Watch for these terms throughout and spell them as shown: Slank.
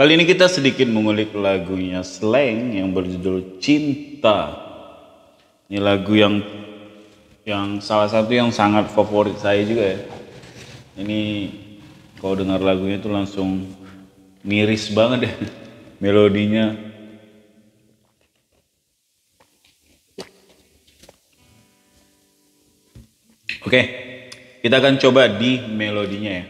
Kali ini kita sedikit mengulik lagunya Slank yang berjudul Cinta. Ini lagu yang salah satu yang sangat favorit saya juga ya. Ini kalau dengar lagunya itu langsung miris banget ya melodinya. Oke, kita akan coba di melodinya ya.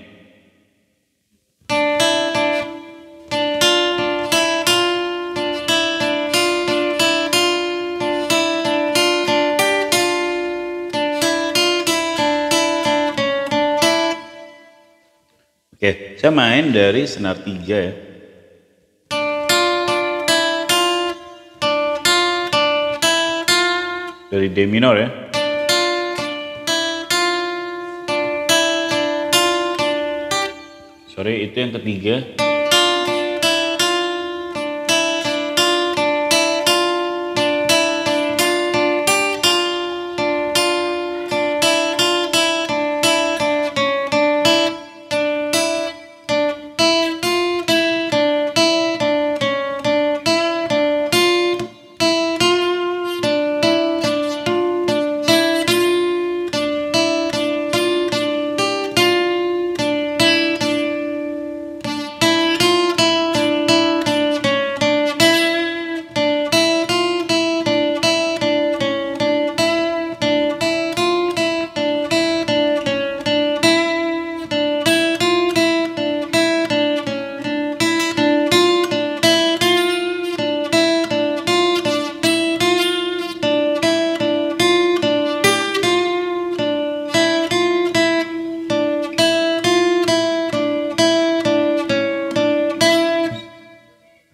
Oke, saya main dari senar 3 ya. Dari D minor ya. Sorry, itu yang ketiga.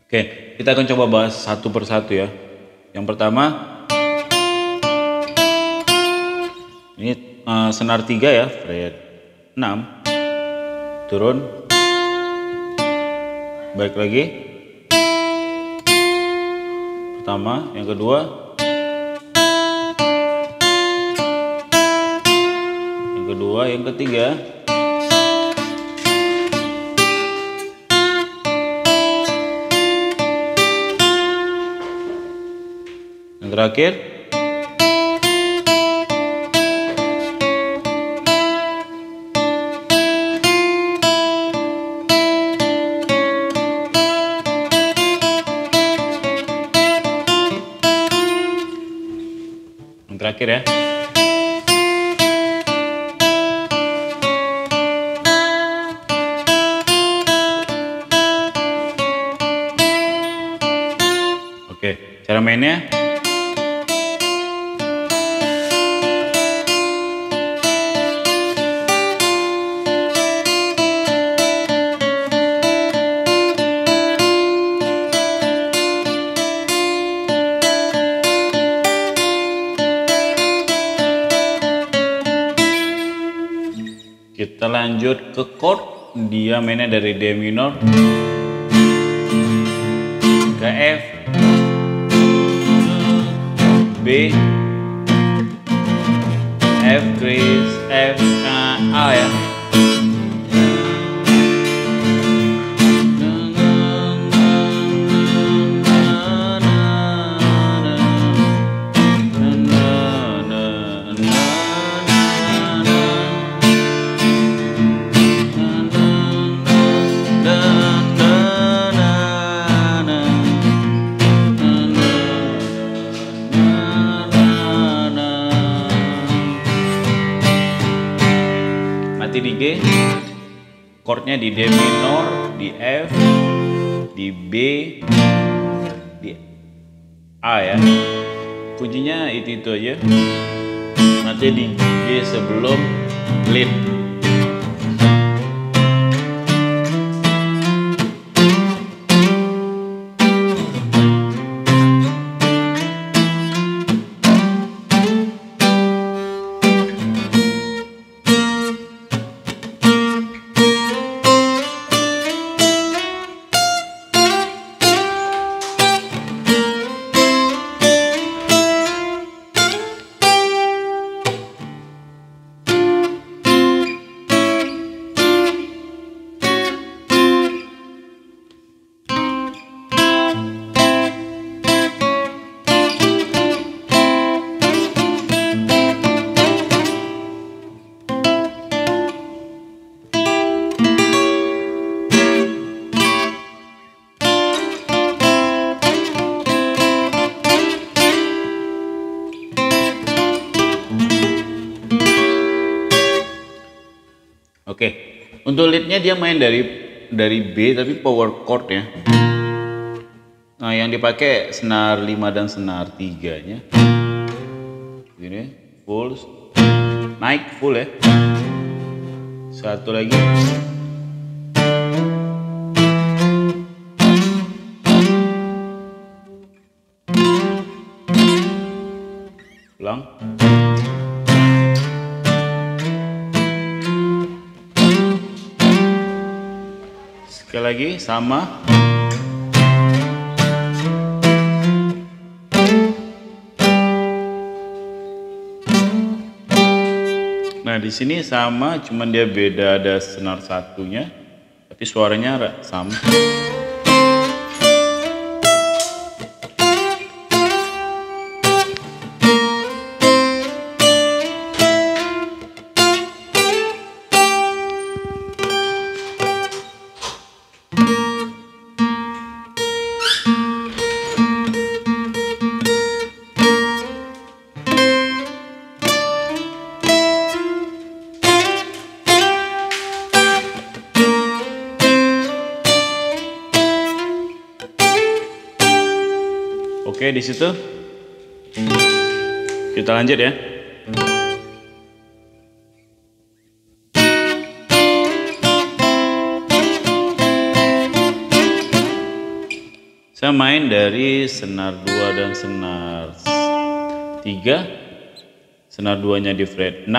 Oke, kita akan coba bahas satu persatu ya. Yang pertama, ini senar 3 ya, fret 6, turun, balik lagi, pertama, yang kedua, yang ketiga. Terakhir, ya. Oke, cara mainnya. Kita lanjut ke chord, dia mainnya dari D minor ke F, B, F kris, F, A ya. Di G, chordnya di D minor, di F, di B, di A ya. Kuncinya itu aja. Nanti di G sebelum lead. Oke, untuk leadnya dia main dari B tapi power chord ya. Nah, yang dipakai senar 5 dan senar 3-nya. Gini, full, naik full ya. Satu lagi. Ulang. Sekali lagi sama. Nah, di sini sama, cuman dia beda, ada senar satunya, tapi suaranya sama. Oke, di situ kita lanjut ya. Saya main dari senar 2 dan senar 3. Senar 2-nya di fret 6,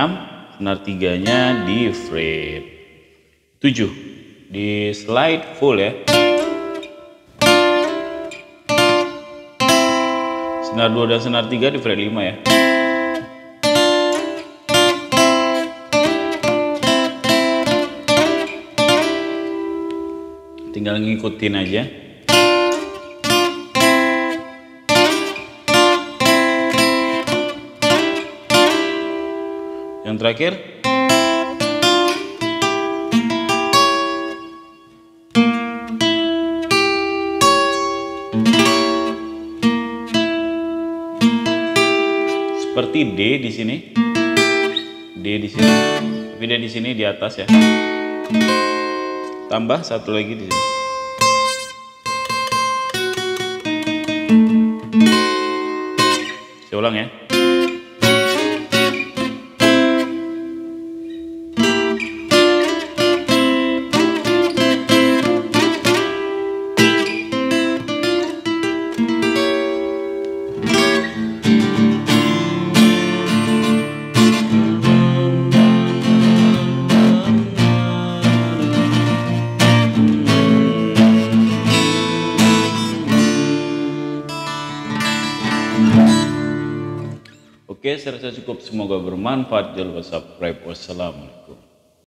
senar 3-nya di fret 7. Di slide full ya. Senar 2 dan senar 3 di fret 5 ya. Tinggal ngikutin aja. Yang terakhir. Seperti D di sini, tapi D di sini di atas ya. Tambah satu lagi di sini. Saya ulang ya. Oke, saya rasa cukup. Semoga bermanfaat. Jangan lupa subscribe. Wassalamualaikum.